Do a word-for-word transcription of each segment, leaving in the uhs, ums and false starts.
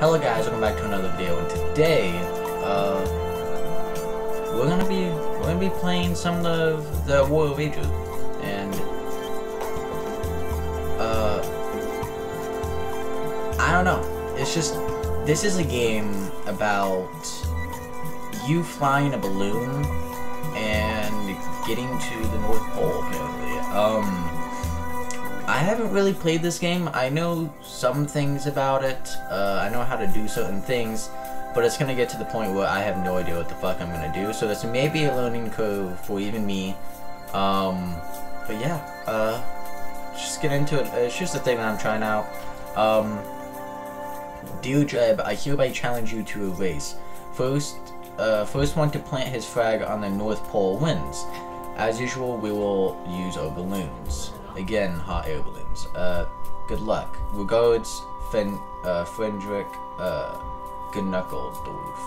Hello guys, welcome back to another video, and today, uh, we're gonna be, we're gonna be playing some of the War of Ages, and, uh, I don't know, it's just, this is a game about you flying a balloon and getting to the North Pole, apparently. um, I haven't really played this game. I know some things about it, uh, I know how to do certain things, but it's gonna get to the point where I have no idea what the fuck I'm gonna do, so this may be a learning curve for even me, um, but yeah, uh, just get into it. It's just a thing that I'm trying out. Um, Dear Jeb, I hereby challenge you to a race. First, uh, first one to plant his flag on the North Pole wins. As usual, we will use our balloons. Again, hot air balloons. Uh, good luck. Regards, Fen uh, Friedrich uh, Gnuckledorf.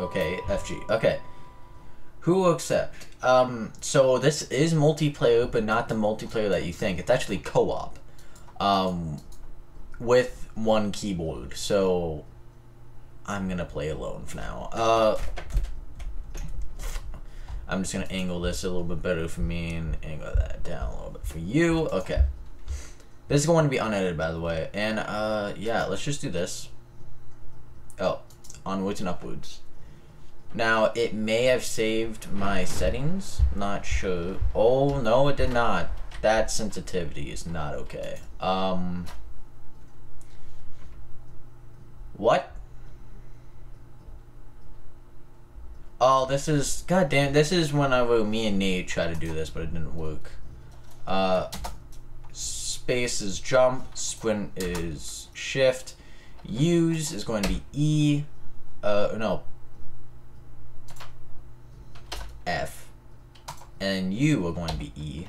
Okay, F G. Okay. Who will accept? Um, so this is multiplayer, but not the multiplayer that you think. It's actually co-op. Um, with one keyboard. So, I'm gonna play alone for now. Uh... I'm just gonna angle this a little bit better for me and angle that down a little bit for you. Okay. This is going to be unedited, by the way. And, uh, yeah, let's just do this. Oh, onwards and upwards. Now, it may have saved my settings. Not sure. Oh, no, it did not. That sensitivity is not okay. Um. What? Oh, this is, goddamn, this is whenever me and Nate tried to do this, but it didn't work. Uh, space is jump, sprint is shift, use is going to be E, uh, no, F, and U are going to be E,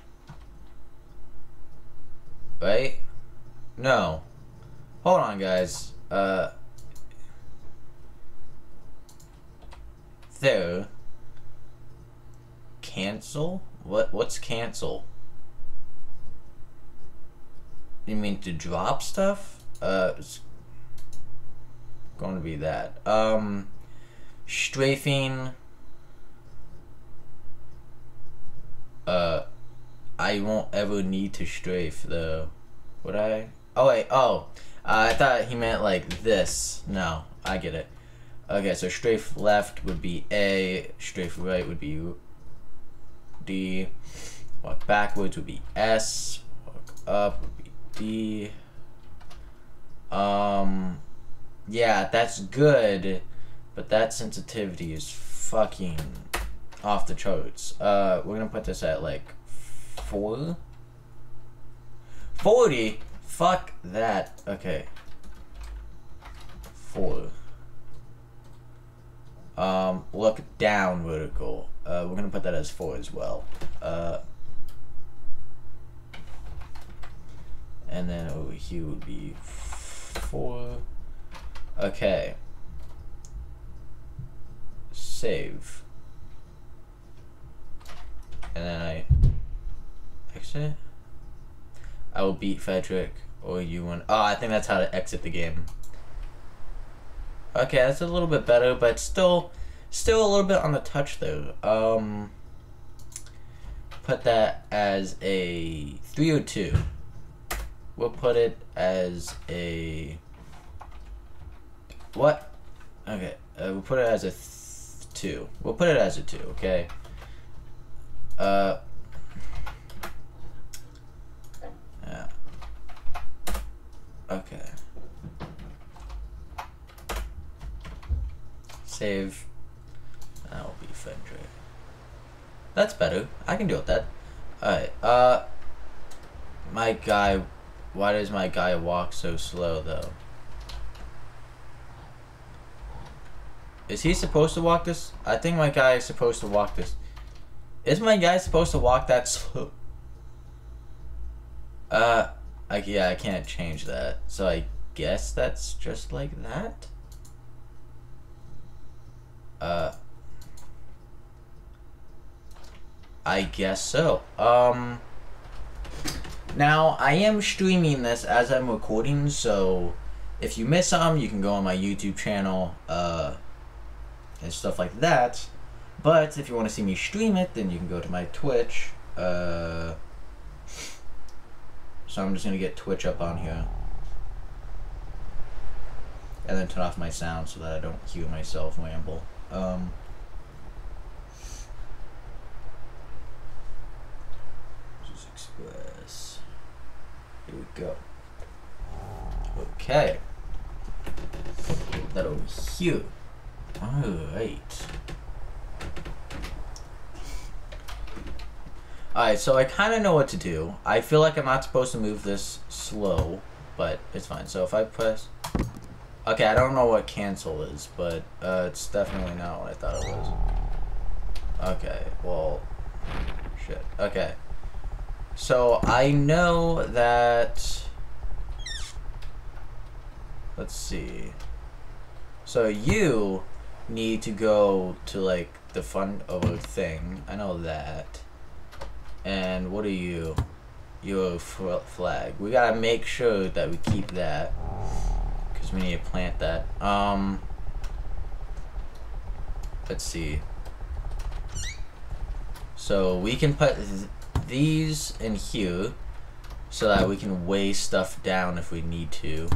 right? No, hold on guys, uh, there. Cancel? What? What's cancel? You mean to drop stuff? Uh, it's going to be that. Um, strafing. Uh, I won't ever need to strafe though. Would I? Oh wait. Oh, uh, I thought he meant like this. No, I get it. Okay, so strafe left would be A, strafe right would be D, walk backwards would be S, walk up would be D. Um, yeah, that's good, but that sensitivity is fucking off the charts. Uh, we're gonna put this at like four? forty? Fuck that. Okay. four. Um, look down vertical. Uh, we're gonna put that as four as well. Uh, and then over here would be four. Okay. Save. And then I exit. I will beat Frederick or you win. Oh, I think that's how to exit the game. Okay, that's a little bit better, but still, still a little bit on the touch though. Um, put that as a three oh two. We'll put it as a what? Okay, uh, we'll put it as a th two. We'll put it as a two. Okay. Uh. Yeah. Okay. Save. That'll be Frederick. That's better. I can deal with that. Alright, uh my guy, why does my guy walk so slow though? Is he supposed to walk this? I think my guy is supposed to walk this. Is my guy supposed to walk that slow? Uh I, yeah, I can't change that. So I guess that's just like that? Uh, I guess so. Um, now I am streaming this as I'm recording, so If you miss them, you can go on my YouTube channel uh, and stuff like that. But if you want to see me stream it, then you can go to my Twitch. Uh, so I'm just going to get Twitch up on here. And then turn off my sound so that I don't cue myself ramble. Um, just express. Here we go. Okay. Put that over here. Alright. Alright, so I kind of know what to do. I feel like I'm not supposed to move this slow, but it's fine. So if I press... Okay, I don't know what cancel is, but uh, it's definitely not what I thought it was. Okay, well... Shit. Okay. So I know that... Let's see. So you need to go to like the fun over thing. I know that. And what are you? You're a flag. We gotta make sure that we keep that. Cause we need to plant that. Um. Let's see. So we can put th these in here, so that we can weigh stuff down if we need to.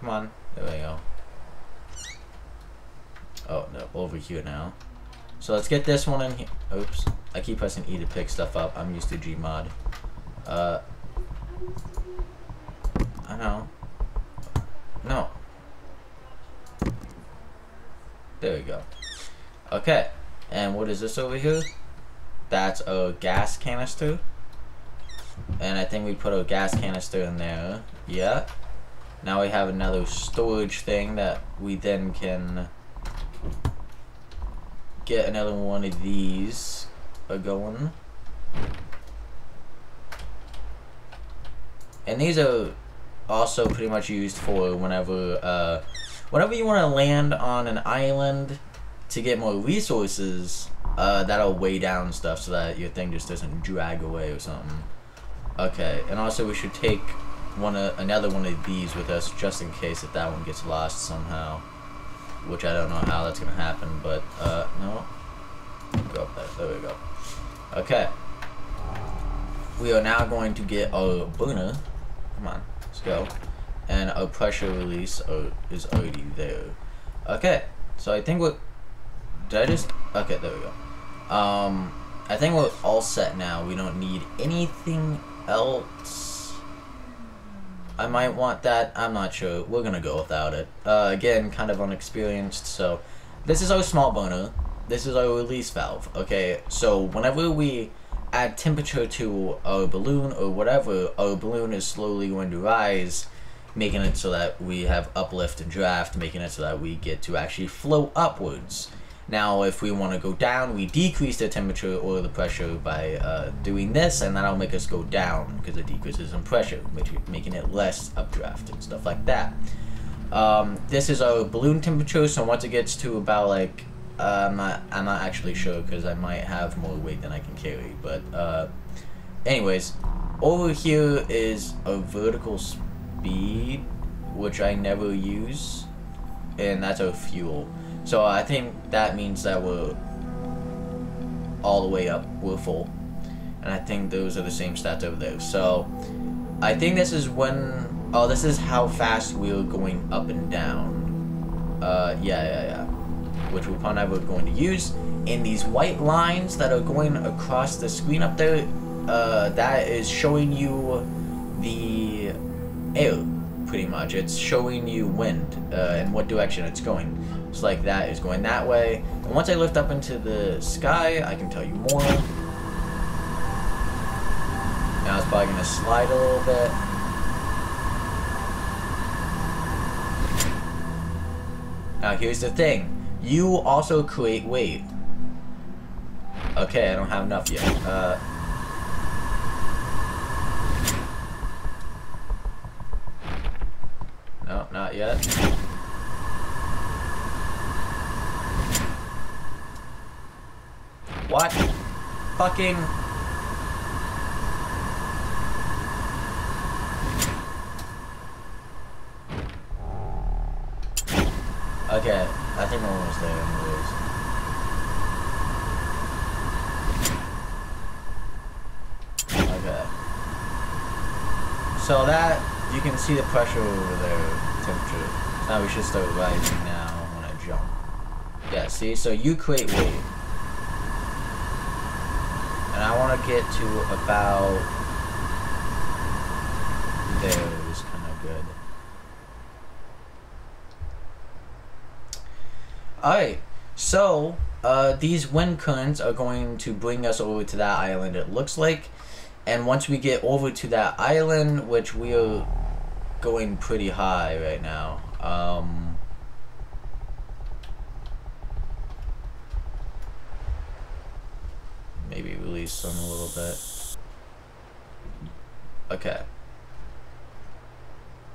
Come on, there we go. Oh no, over here now. So let's get this one in here. Oops, I keep pressing E to pick stuff up. I'm used to Gmod. Uh, I know. No. There we go. Okay, and what is this over here? That's a gas canister. And I think we put a gas canister in there. Yeah. Now we have another storage thing that we then can get another one of these going. And these are also pretty much used for whenever uh, whenever you want to land on an island to get more resources, uh, that'll weigh down stuff so that your thing just doesn't drag away or something. Okay, and also we should take One uh, another one of these with us just in case that that one gets lost somehow, which I don't know how that's gonna happen, but uh no, go up there. There we go. Okay, we are now going to get our burner. Come on, let's go. And our pressure release uh, is already there. Okay, so I think we're did I just okay there we go. um I think we're all set now. We don't need anything else. I might want that, I'm not sure. We're gonna go without it. Uh, again, kind of unexperienced, so... This is our small burner. This is our release valve, okay? So, whenever we add temperature to our balloon or whatever, our balloon is slowly going to rise, making it so that we have uplift and draft, making it so that we get to actually flow upwards. Now, if we want to go down, we decrease the temperature or the pressure by uh, doing this, and that'll make us go down because it decreases in pressure, making it less updraft and stuff like that. Um, this is our balloon temperature, so once it gets to about like, uh, I'm not, I'm not actually sure because I might have more weight than I can carry, but uh, anyways, over here is a vertical speed, which I never use, and that's our fuel. So I think that means that we're all the way up, we're full. And I think those are the same stats over there. So I think this is when, oh, this is how fast we're going up and down. Uh, yeah, yeah, yeah. Which we're probably never going to use. And these white lines that are going across the screen up there, uh, that is showing you the air, pretty much. It's showing you wind uh, and what direction it's going. Like that is going that way, and once I lift up into the sky, I can tell you more. Now it's probably gonna slide a little bit. Now here's the thing: you also create weight. Okay, I don't have enough yet. Uh, no, not yet. What? Fucking... Okay, I think we're almost there anyways. Okay. So that, you can see the pressure over there, temperature. Now we should start rising now when I jump. Yeah, see, so you create weight. And I want to get to about there, it was kind of good. Alright, so uh, these wind currents are going to bring us over to that island, it looks like. And once we get over to that island, which we are going pretty high right now. Um, maybe release them a little bit. Okay.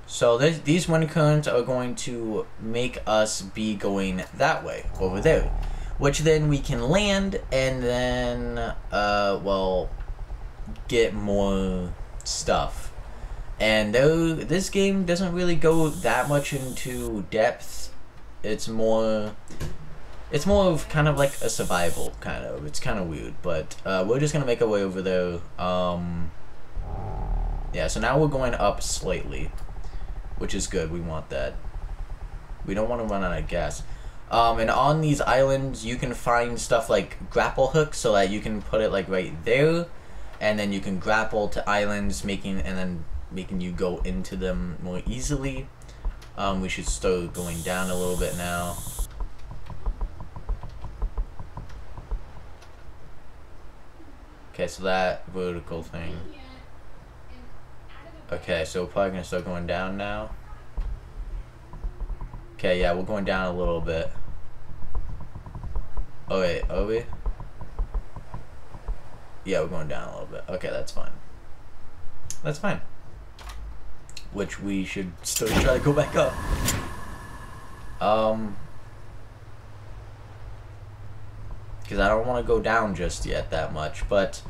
So this, these wind currents are going to make us be going that way, over there. Which then we can land and then, uh, well... get more stuff. And though this game doesn't really go that much into depth, it's more it's more of kind of like a survival kind of, it's kind of weird, but uh, we're just gonna make our way over there. Um, yeah, so now we're going up slightly, which is good. We want that. We don't want to run out of gas. Um, and on these islands you can find stuff like grapple hooks, so that you can put it like right there. And then you can grapple to islands, making and then making you go into them more easily. Um, we should start going down a little bit now. Okay, so that vertical thing. Okay, so we're probably gonna start going down now. Okay, yeah, we're going down a little bit. Oh wait, are we? Yeah, we're going down a little bit. Okay, that's fine. That's fine. Which we should still try to go back up. Um, because I don't want to go down just yet that much. But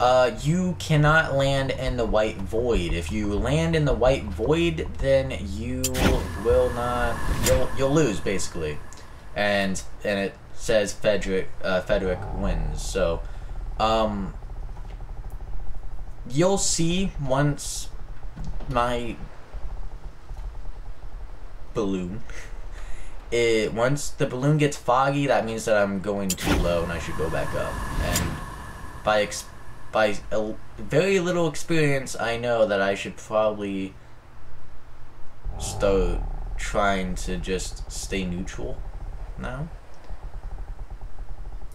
uh, you cannot land in the white void. If you land in the white void, then you will not. You'll you'll lose basically. And and it says Frederick uh, Frederick wins. So. Um, you'll see once my balloon, it, once the balloon gets foggy, that means that I'm going too low and I should go back up. And by, ex by a very little experience, I know that I should probably start trying to just stay neutral now.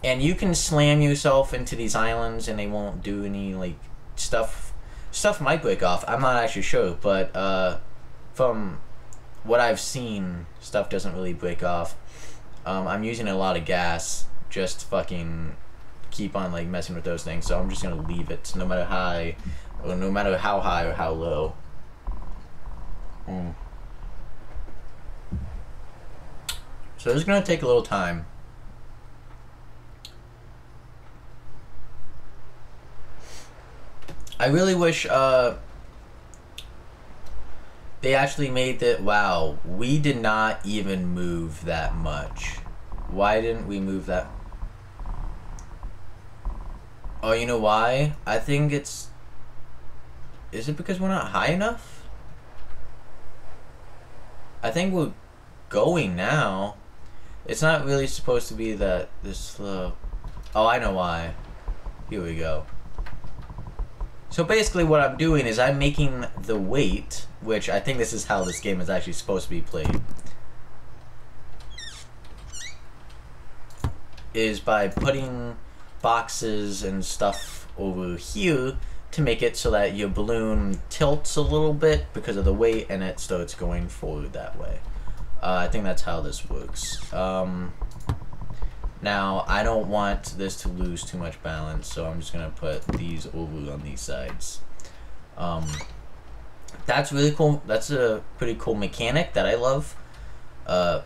And you can slam yourself into these islands and they won't do any, like, stuff. Stuff might break off. I'm not actually sure, but uh, from what I've seen, stuff doesn't really break off. Um, I'm using a lot of gas. Just fucking keep on, like, messing with those things. So I'm just going to leave it, no matter high, or no matter how high or how low. Mm. So this is going to take a little time. I really wish uh, they actually made that. Wow, we did not even move that much. Why didn't we move that? Oh, you know why? I think it's... Is it because we're not high enough? I think we're going now. It's not really supposed to be that this slow. Oh, I know why. Here we go. So basically what I'm doing is I'm making the weight, which I think this is how this game is actually supposed to be played, is by putting boxes and stuff over here to make it so that your balloon tilts a little bit because of the weight and it starts going forward that way. Uh, I think that's how this works. Um, Now, I don't want this to lose too much balance, so I'm just going to put these over on these sides. Um, that's really cool. That's a pretty cool mechanic that I love. Uh,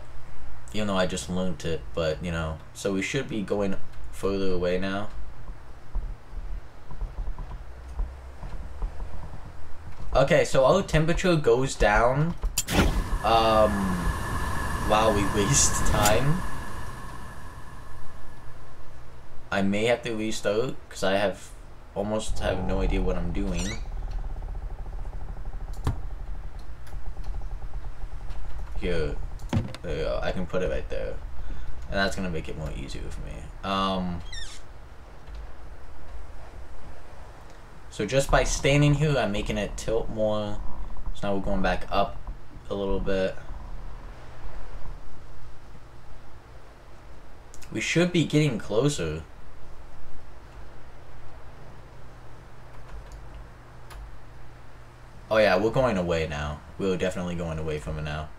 even though I just learned it, but, you know. So we should be going further away now. Okay, so our temperature goes down. Um... Wow, we waste time. I may have to restart because I have almost have no idea what I'm doing. Here, there you go. I can put it right there, and that's gonna make it more easier for me. Um. So just by standing here, I'm making it tilt more. So now we're going back up a little bit. We should be getting closer. Oh yeah, we're going away now. We're definitely going away from it now.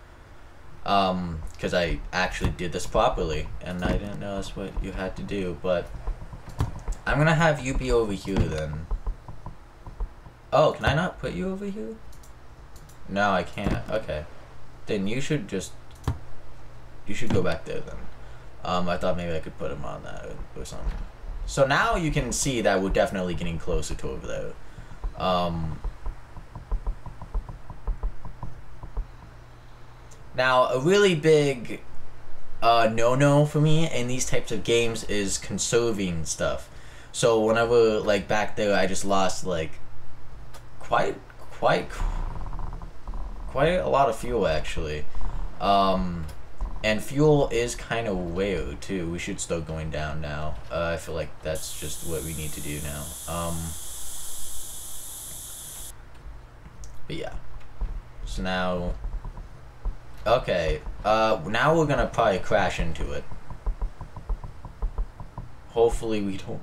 Um, because I actually did this properly, and I didn't know that's what you had to do, but I'm gonna have you be over here then. Oh, can I not put you over here? No, I can't. Okay. Then you should just... You should go back there then. Um, I thought maybe I could put him on that or, or something. So now you can see that we're definitely getting closer to over there. Um, now, a really big uh, no-no for me in these types of games is conserving stuff. So whenever, like, back there, I just lost, like, quite quite quite a lot of fuel actually, um and fuel is kind of way too. We should start going down now. uh, I feel like that's just what we need to do now. Um but yeah, so now okay, uh now we're gonna probably crash into it. Hopefully we don't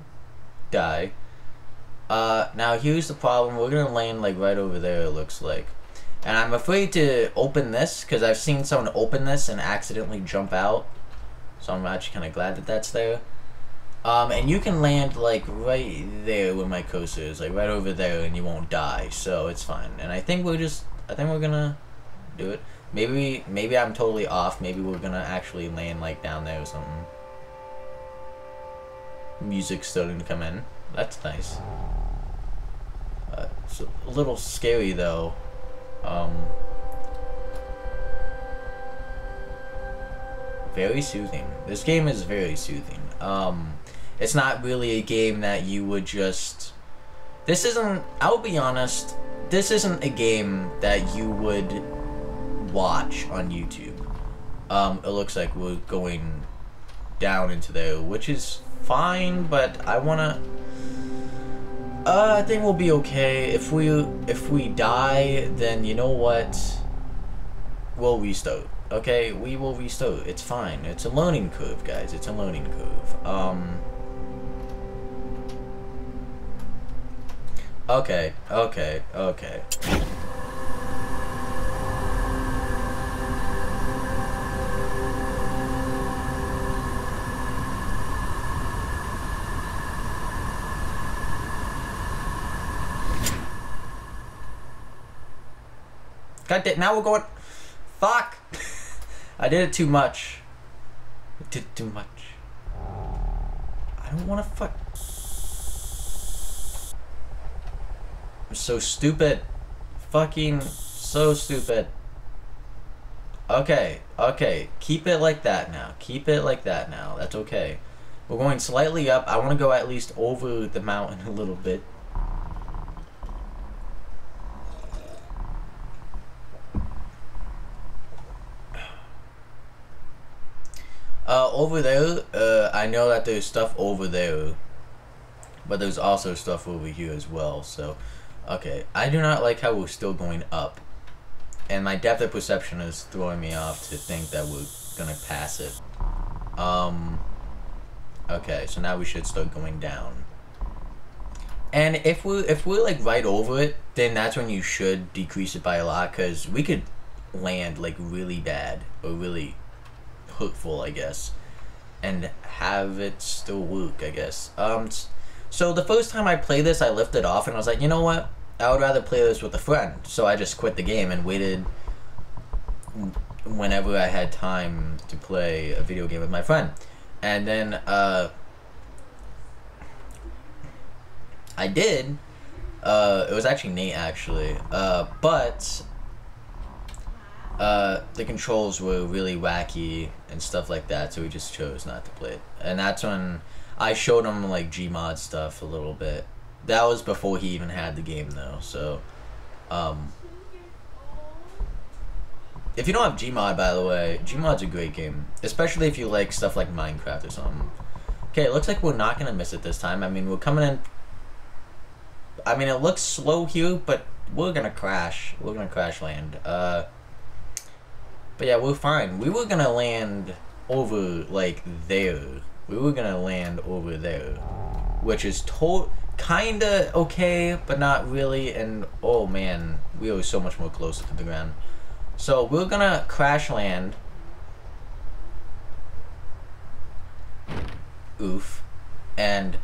die. Uh, now here's the problem, we're gonna land like right over there, it looks like. And I'm afraid to open this, because I've seen someone open this and accidentally jump out. So I'm actually kind of glad that that's there. Um, and you can land like right there where my cursor is, like right over there, and you won't die, so it's fine. And I think we're just, I think we're gonna do it. Maybe, maybe I'm totally off, maybe we're gonna actually land like down there or something. Music's starting to come in, that's nice. Uh, it's a little scary though. Um, very soothing. This game is very soothing. Um, it's not really a game that you would just... This isn't... I'll be honest. This isn't a game that you would watch on YouTube. Um, it looks like we're going down into there, which is fine, but I wanna... Uh, I think we'll be okay. If we if we die, then you know what? We'll restart. Okay, we will restart. It's fine. It's a learning curve, guys. It's a learning curve. Um. Okay. Okay. Okay. God damn, now we're going... Fuck! I did it too much. I did too much. I don't want to fuck... I'm so stupid. Fucking so stupid. Okay, okay. Keep it like that now. Keep it like that now. That's okay. We're going slightly up. I want to go at least over the mountain a little bit. Uh, over there, uh, I know that there's stuff over there, but there's also stuff over here as well, so, okay. I do not like how we're still going up, and my depth of perception is throwing me off to think that we're gonna pass it. Um, okay, so now we should start going down. And if we're, if we're like right over it, then that's when you should decrease it by a lot, because we could land like really bad, or really... hurtful, I guess, and have it still work, I guess. Um, so the first time I played this, I left it off and I was like, you know what, I would rather play this with a friend, so I just quit the game and waited whenever I had time to play a video game with my friend. And then uh, I did, uh, it was actually Nate actually, uh, but uh, the controls were really wacky and stuff like that, so we just chose not to play it. And that's when I showed him like Gmod stuff a little bit. That was before he even had the game though, so um, if you don't have Gmod, by the way, Gmod's a great game, especially if you like stuff like Minecraft or something. Okay, it looks like we're not gonna miss it this time. I mean, we're coming in. I mean, it looks slow here, but we're gonna crash. We're gonna crash land. Uh, but yeah, we're fine. We were gonna land over like there. We were gonna land over there, which is to kinda okay, but not really. And oh man, we were so much more closer to the ground. So we're gonna crash land. Oof. And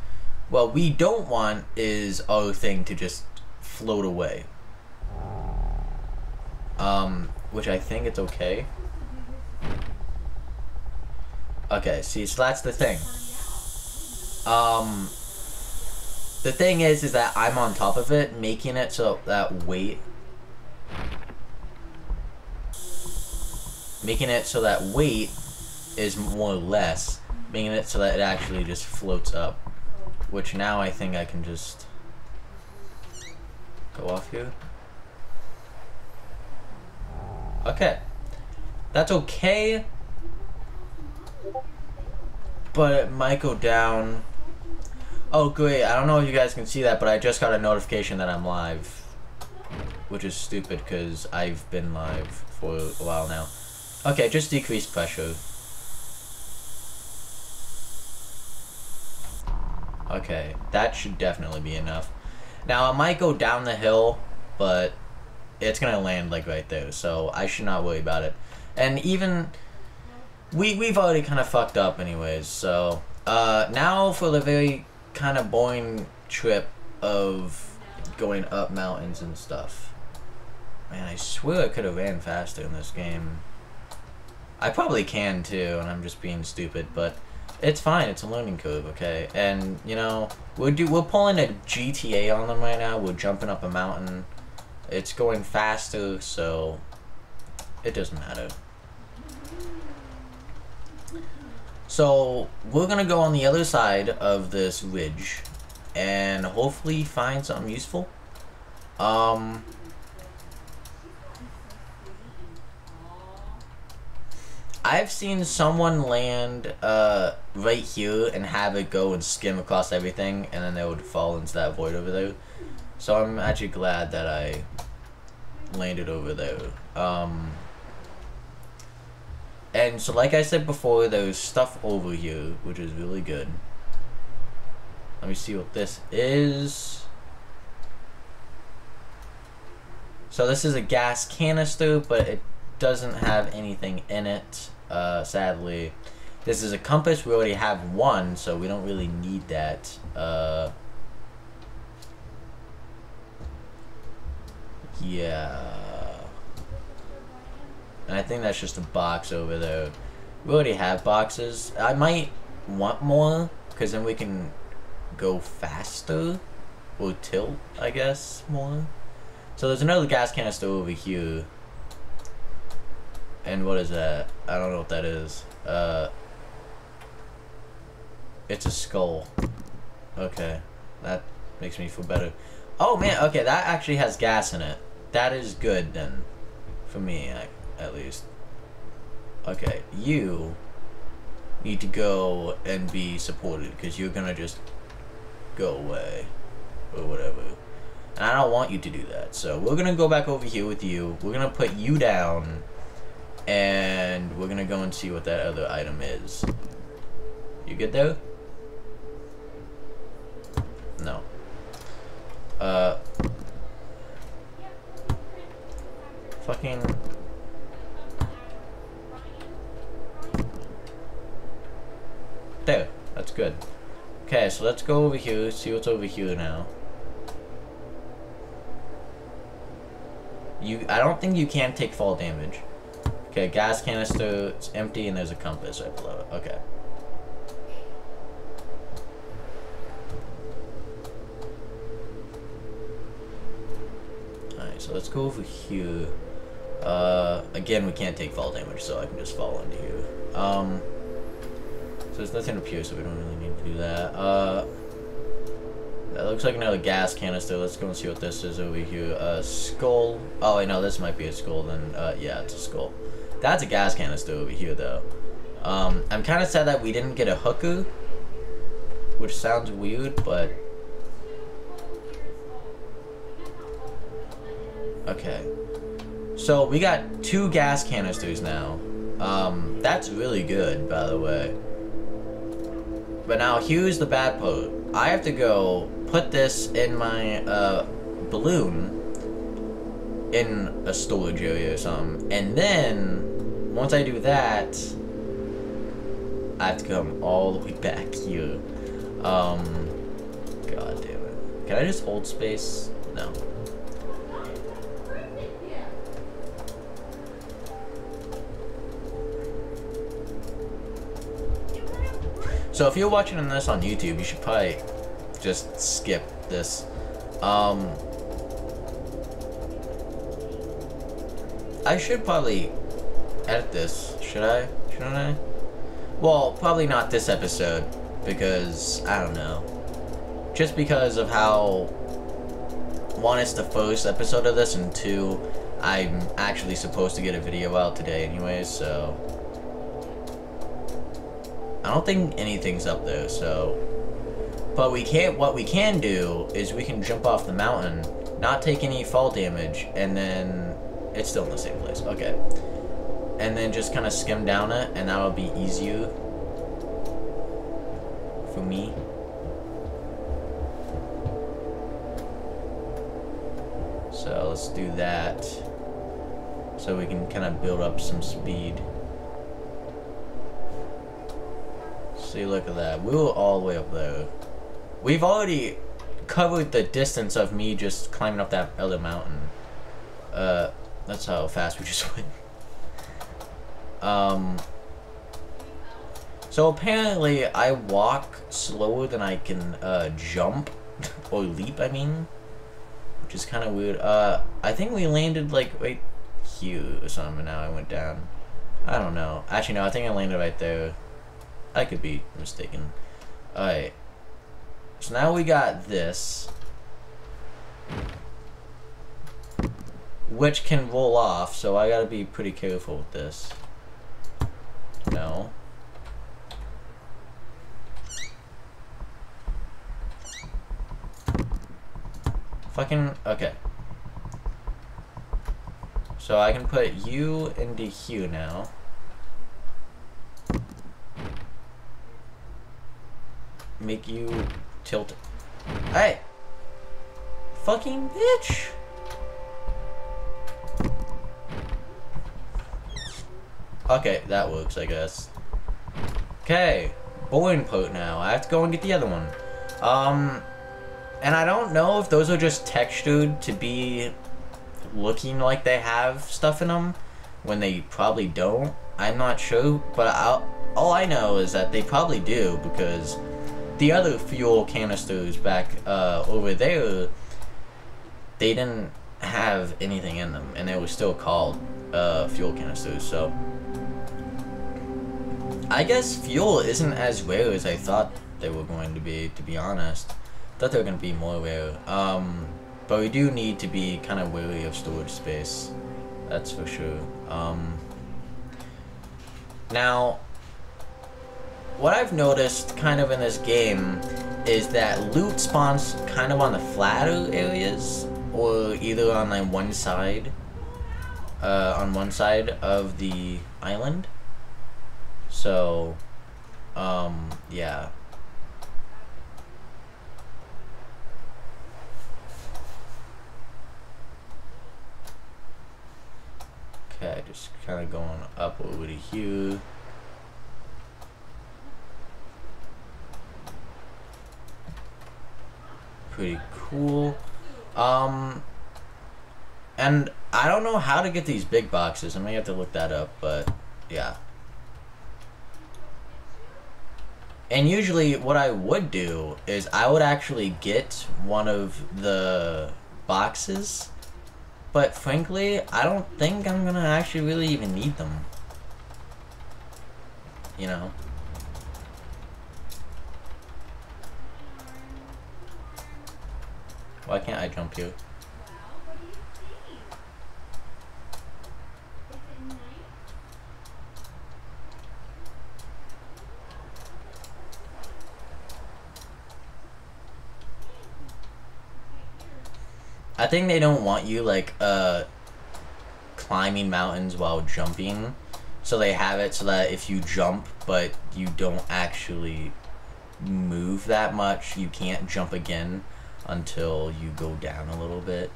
what we don't want is our thing to just float away. Um, which I think it's okay. Okay, see, so that's the thing. Um, the thing is, is that I'm on top of it, making it so that weight... Making it so that weight is more or less... Making it so that it actually just floats up, which now I think I can just go off here. Okay, that's okay, but it might go down. Oh great, I don't know if you guys can see that, but I just got a notification that I'm live, which is stupid because I've been live for a while now. Okay, just decrease pressure. Okay, that should definitely be enough. Now, I might go down the hill, but it's gonna land like right there, so I should not worry about it. And even, we, we've already kind of fucked up anyways, so. Uh, now for the very kind of boring trip of going up mountains and stuff. Man, I swear I could have ran faster in this game. I probably can too, and I'm just being stupid, but it's fine. It's a learning curve, okay? And you know, we're do we're pulling a G T A on them right now. We're jumping up a mountain. It's going faster, so it doesn't matter. So we're gonna go on the other side of this ridge, and hopefully find something useful. Um. I've seen someone land uh, right here and have it go and skim across everything, and then they would fall into that void over there. So I'm actually glad that I landed over there. Um, and so like I said before, there's stuff over here, which is really good. Let me see what this is. So this is a gas canister, but it doesn't have anything in it, uh, sadly. This is a compass. We already have one, so we don't really need that. Uh, yeah. And I think that's just a box over there. We already have boxes. I might want more, because then we can go faster, or tilt, I guess, more. So there's another gas canister over here. And what is that? I don't know what that is. Uh, it's a skull. Okay, that makes me feel better. Oh man, okay, that actually has gas in it. That is good then, for me I, at least. Okay, you need to go and be supported because you're gonna just go away or whatever. And I don't want you to do that. So we're gonna go back over here with you. We're gonna put you down. And we're gonna go and see what that other item is. You good though? No. Uh. Fucking. There. That's good. Okay, so let's go over here, see what's over here now. You, I don't think you can take fall damage. Okay, gas canister, it's empty, and there's a compass right below it. Okay. Alright, so let's go over here. Uh, again, we can't take fall damage, so I can just fall into you. Um, so there's nothing up here, so we don't really need to do that. Uh, that looks like another gas canister. Let's go and see what this is over here. Uh, skull. Oh, wait, no, this might be a skull then. Uh, yeah, it's a skull. That's a gas canister over here, though. Um, I'm kind of sad that we didn't get a hooker, which sounds weird, but... Okay. So, we got two gas canisters now. Um, that's really good, by the way. But now, here's the bad part. I have to go put this in my, uh, balloon in a storage area or something. And then, once I do that, I have to come all the way back here. Um, god damn it. Can I just hold space? No. So if you're watching this on YouTube, you should probably just skip this. Um, I should probably edit this. Should I? Shouldn't I? Well, probably not this episode, because, I don't know. Just because of how, one, it's the first episode of this, and two, I'm actually supposed to get a video out today anyway, so... I don't think anything's up there, so... But we can't, what we can do is we can jump off the mountain, not take any fall damage, and then... It's still in the same place, okay. And then just kind of skim down it, and that'll be easier for me. So let's do that, so we can kind of build up some speed. See, look at that. We were all the way up there. We've already covered the distance of me just climbing up that other mountain. Uh, that's how fast we just went. Um, so apparently I walk slower than I can, uh, jump, or leap, I mean, which is kind of weird. Uh, I think we landed, like, right here or something, and now I went down. I don't know. Actually, no, I think I landed right there. I could be mistaken. Alright. So now we got this, which can roll off, so I gotta be pretty careful with this. No. Fucking, okay. So I can put you into here now. Make you tilt. Hey! Fucking bitch! Okay, that works, I guess. Okay, boiling pot now. I have to go and get the other one. Um, and I don't know if those are just textured to be looking like they have stuff in them, when they probably don't. I'm not sure, but I'll, all I know is that they probably do, because the other fuel canisters back uh, over there, they didn't have anything in them, and they were still called uh, fuel canisters, so... I guess fuel isn't as rare as I thought they were going to be, to be honest. I thought they were going to be more rare. Um, but we do need to be kind of wary of storage space. That's for sure. Um, now, what I've noticed kind of in this game is that loot spawns kind of on the flatter areas, or either on like one side, uh, on one side of the island. So, um, yeah. Okay, just kind of going up over to here. Pretty cool. Um, and I don't know how to get these big boxes. I may have to look that up, but yeah. And usually what I would do is I would actually get one of the boxes But frankly, I don't think I'm gonna actually really even need them. You know? Why can't I jump you? I think they don't want you, like, uh, climbing mountains while jumping. So they have it so that if you jump, but you don't actually move that much, you can't jump again until you go down a little bit.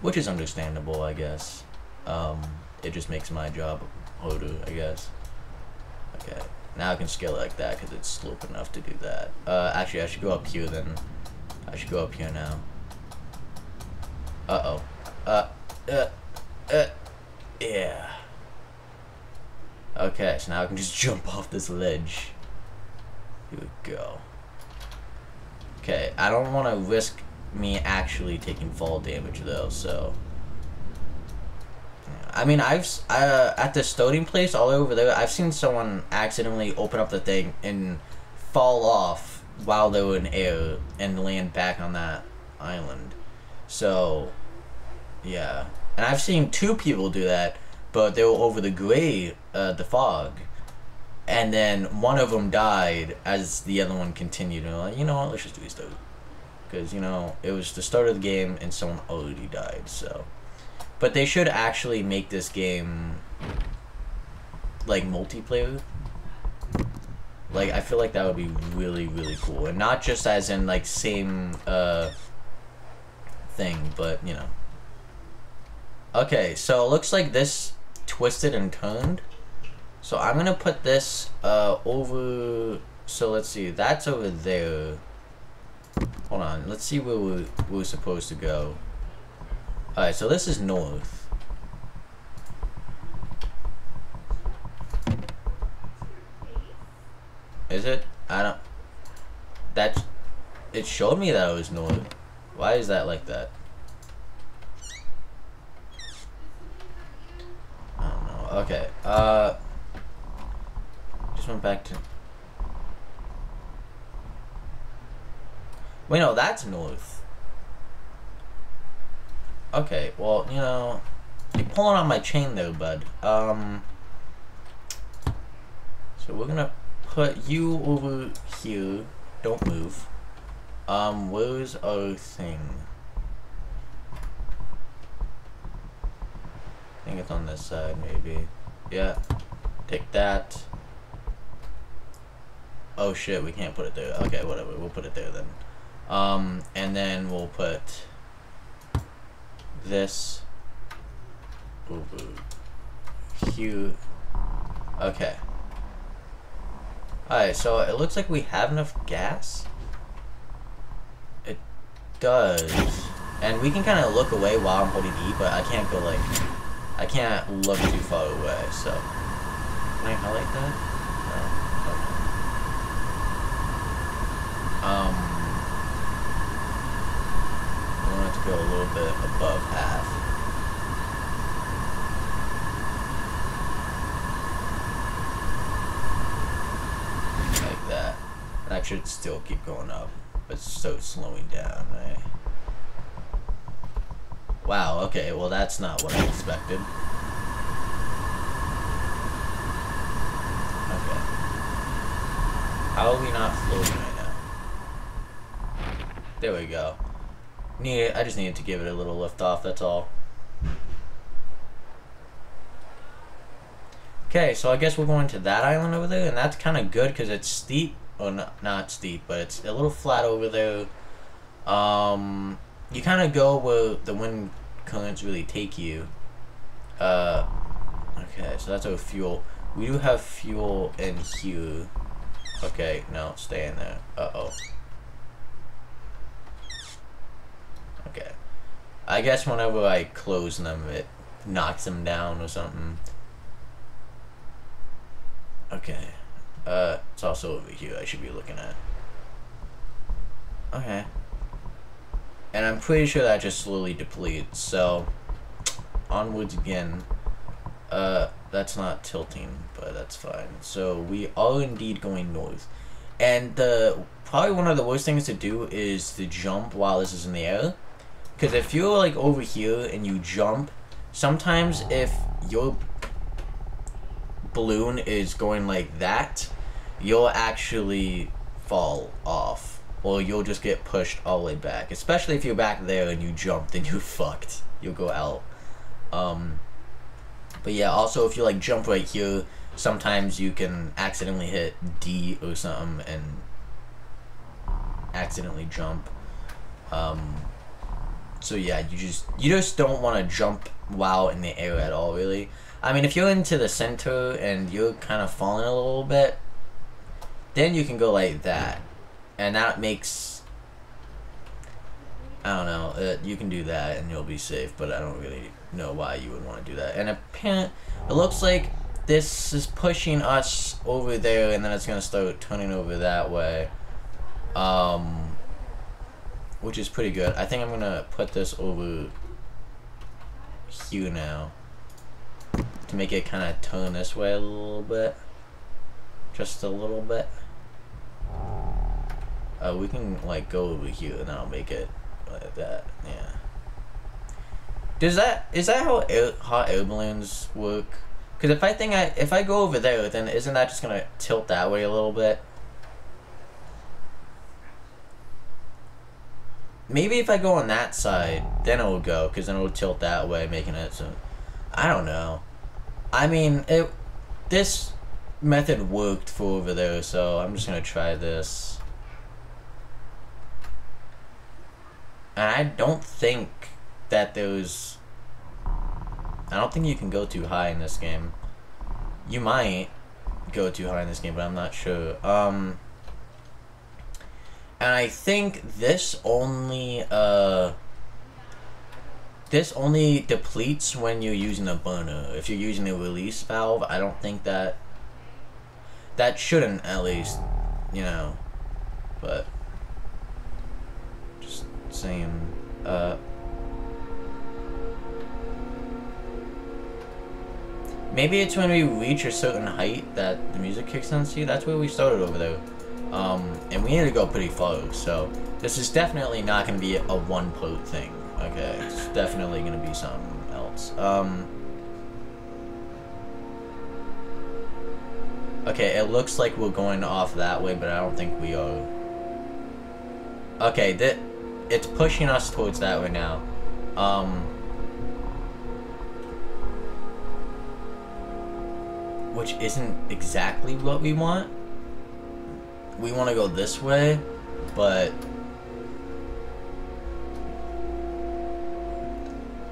Which is understandable, I guess. Um, it just makes my job harder, I guess. Okay, now I can scale like that because it's slope enough to do that. Uh, actually, I should go up here then. I should go up here now. Uh-oh. Uh, uh, uh, yeah. Okay, so now I can just jump off this ledge. Here we go. Okay, I don't want to risk me actually taking fall damage, though, so... I mean, I've... Uh, at the stoning place all over there, I've seen someone accidentally open up the thing and fall off while they were in air and land back on that island. So... yeah, and I've seen two people do that, but they were over the gray, uh, the fog, and then one of them died as the other one continued. And like, you know what? Let's just do this though, because you know it was the start of the game and someone already died. So, but they should actually make this game like multiplayer. Like I feel like that would be really really cool, and not just as in like same uh thing, but you know. Okay, so it looks like this twisted and turned. So I'm gonna put this uh, over. So let's see, that's over there. Hold on, let's see where we're, we're supposed to go. Alright, so this is north. Is it? I don't. That's. It showed me that it was north. Why is that like that? Okay, uh, just went back to, wait, no, that's north. Okay, well, you know, you're pulling on my chain though, bud. Um, so we're gonna put you over here, don't move. Um, where's our thing? I think it's on this side, maybe. Yeah. Take that. Oh shit, we can't put it there. Okay, whatever. We'll put it there then. Um, and then we'll put this over here. Okay. Alright, so it looks like we have enough gas. It does. And we can kind of look away while I'm holding E, but I can't go like... I can't look too far away, so... Can I highlight that? No. Okay. Um... I want it to go a little bit above half. Like that. That should still keep going up, but so slowing down, right? Wow, okay, well that's not what I expected. Okay. How are we not floating right now? There we go. Need, I just needed to give it a little lift off, that's all. Okay, so I guess we're going to that island over there, and that's kind of good because it's steep. Or not, not steep, but it's a little flat over there. Um... You kind of go where the wind currents really take you. Uh, okay, so that's our fuel. We do have fuel in here. Okay, no, stay in there. Uh-oh. Okay. I guess whenever I close them, it knocks them down or something. Okay. Uh, it's also over here I should be looking at. Okay. And I'm pretty sure that just slowly depletes, so onwards again. Uh, that's not tilting, but that's fine. So we are indeed going north. And the, probably one of the worst things to do is to jump while this is in the air. Because if you're like over here and you jump, sometimes if your balloon is going like that, you'll actually fall off. Or you'll just get pushed all the way back. Especially if you're back there and you jump, then you're fucked. You'll go out. Um, but yeah, also if you like jump right here, sometimes you can accidentally hit D or something and accidentally jump. Um, so yeah, you just you just don't want to jump while in the air at all, really. I mean, if you're into the center and you're kind of falling a little bit, then you can go like that. And that makes, I don't know, uh, you can do that and you'll be safe, but I don't really know why you would want to do that. And apparently, it looks like this is pushing us over there and then it's going to start turning over that way. Um, which is pretty good. I think I'm going to put this over here now to make it kind of turn this way a little bit. Just a little bit. Uh, we can like go over here and I'll make it like that. Yeah. Does that is that how air, hot air balloons work? Because if I think I if I go over there, then isn't that just gonna tilt that way a little bit? Maybe if I go on that side, then it'll go, because then it'll tilt that way, making it so. I don't know. I mean, it this method worked for over there, so I'm just gonna try this. And I don't think that there's... I don't think you can go too high in this game. You might go too high in this game, but I'm not sure. Um, and I think this only... Uh, this only depletes when you're using a burner. If you're using a release valve, I don't think that... That shouldn't, at least. You know. But... Same. Uh, maybe it's when we reach a certain height that the music kicks in. See, that's where we started over there, um, and we need to go pretty far. So this is definitely not going to be a one-part thing. Okay, it's definitely going to be something else. Um, okay, it looks like we're going off that way, but I don't think we are. Okay, that. It's pushing us towards that way now. Um, which isn't exactly what we want. We want to go this way, but...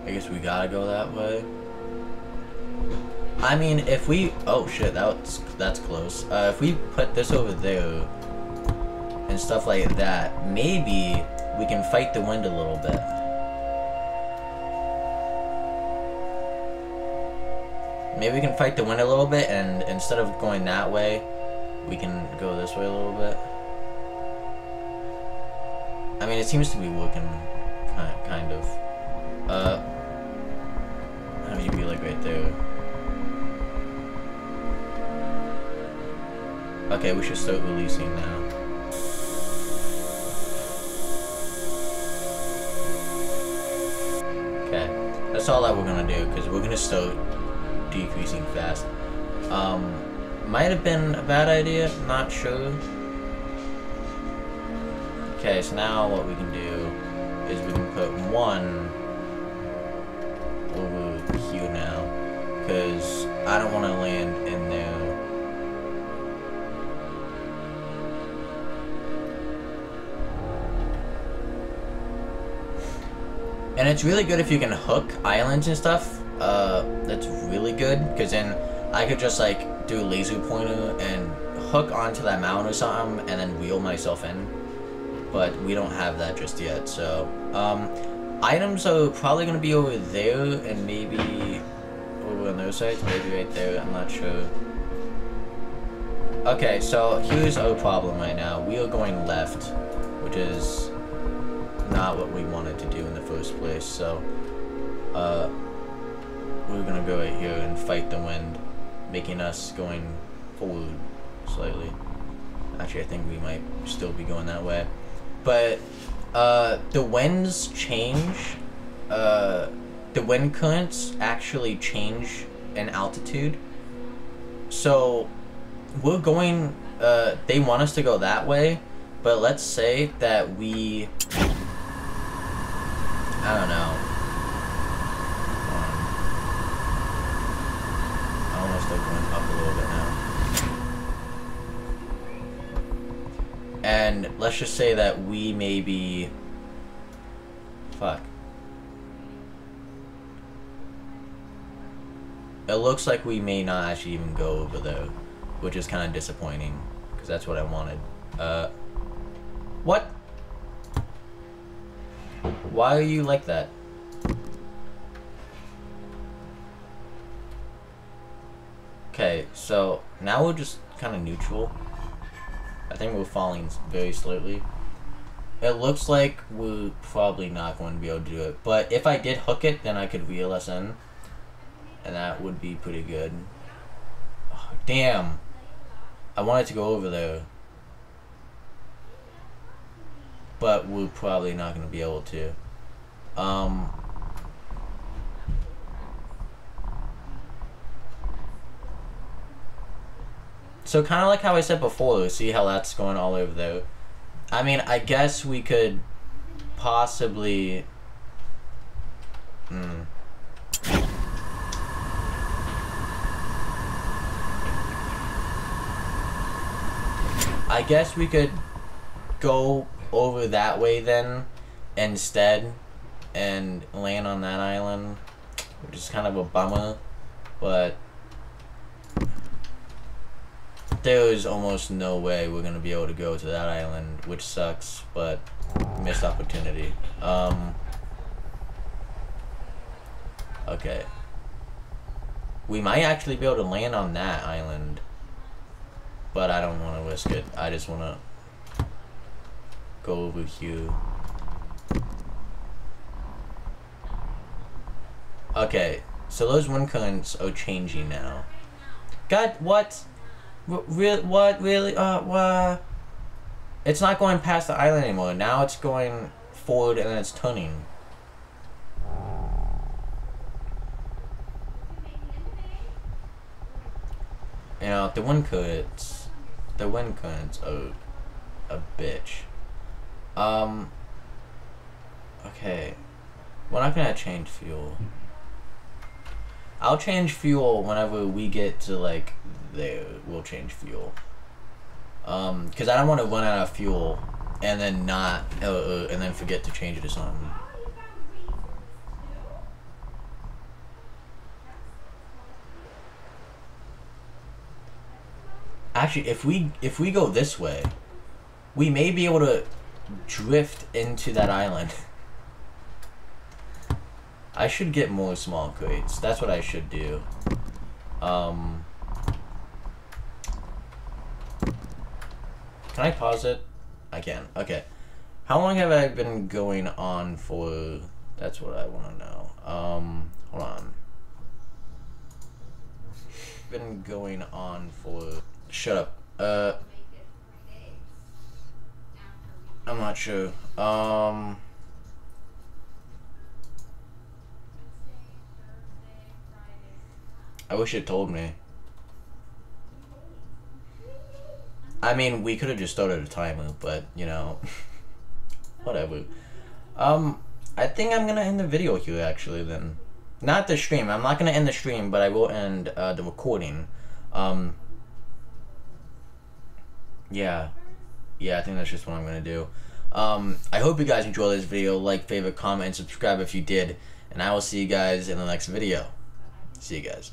I guess we gotta go that way. I mean, if we... Oh shit, that's, that's close. Uh, if we put this over there, and stuff like that, maybe... we can fight the wind a little bit. Maybe we can fight the wind a little bit, and instead of going that way, we can go this way a little bit. I mean, it seems to be working, kind of. Uh, how do you be like right there? Okay, we should start releasing now. That's all that we're gonna do, because we're gonna start decreasing fast. Um, might have been a bad idea, not sure. Okay, so now what we can do is we can put one over here now, because I don't want to land in there. And it's really good if you can hook islands and stuff. Uh, that's really good, because then I could just like do a laser pointer and hook onto that mountain or something and then wheel myself in. But we don't have that just yet, so um, items are probably gonna be over there and maybe over on those sides, maybe right there, I'm not sure. Okay, so here's our problem right now. We are going left, which is not what we wanted to do in the first place, so uh we're gonna go right here and fight the wind, making us going forward slightly. Actually, I think we might still be going that way. But uh, the winds change. Uh, the wind currents actually change in altitude. So we're going... Uh, they want us to go that way, but let's say that we... I don't know. Um, I almost like went up a little bit now. And let's just say that we maybe... Fuck. It looks like we may not actually even go over there, which is kind of disappointing, because that's what I wanted. Uh, what? Why are you like that? Okay, so now we're just kind of neutral. I think we're falling very slightly. It looks like we're probably not going to be able to do it, but if I did hook it, then I could reel us in, and that would be pretty good. Oh, damn! I wanted to go over there, but we're probably not going to be able to. Um, so kind of like how I said before, see how that's going all over there. I mean, I guess we could possibly... Hmm. I guess we could go over that way then instead and land on that island, which is kind of a bummer, but there is almost no way we're gonna be able to go to that island, which sucks, but missed opportunity. Um okay, we might actually be able to land on that island, but I don't want to risk it. I just want to go over here. Okay, so those wind currents are changing now. God, what? R real, what, really? Uh, what? It's not going past the island anymore. Now it's going forward and then it's turning. You know, the wind currents, the wind currents are a bitch. Um, okay, we're not gonna change fuel. I'll change fuel whenever we get to, like, there, we'll change fuel. Um, cause I don't want to run out of fuel and then not, uh, and then forget to change it to something. Actually, if we, if we go this way, we may be able to drift into that island. I should get more small crates. That's what I should do. Um, can I pause it? I can. Okay. How long have I been going on for? That's what I want to know. Um, hold on. Been going on for. Shut up. Uh. I'm not sure. Um, I wish it told me. I mean, we could have just started a timer, but, you know, whatever. Um, I think I'm gonna end the video here, actually, then. Not the stream. I'm not gonna end the stream, but I will end uh, the recording. Um, yeah. Yeah, I think that's just what I'm gonna do. Um, I hope you guys enjoyed this video. Like, favorite, comment, and subscribe if you did. And I will see you guys in the next video. See you guys.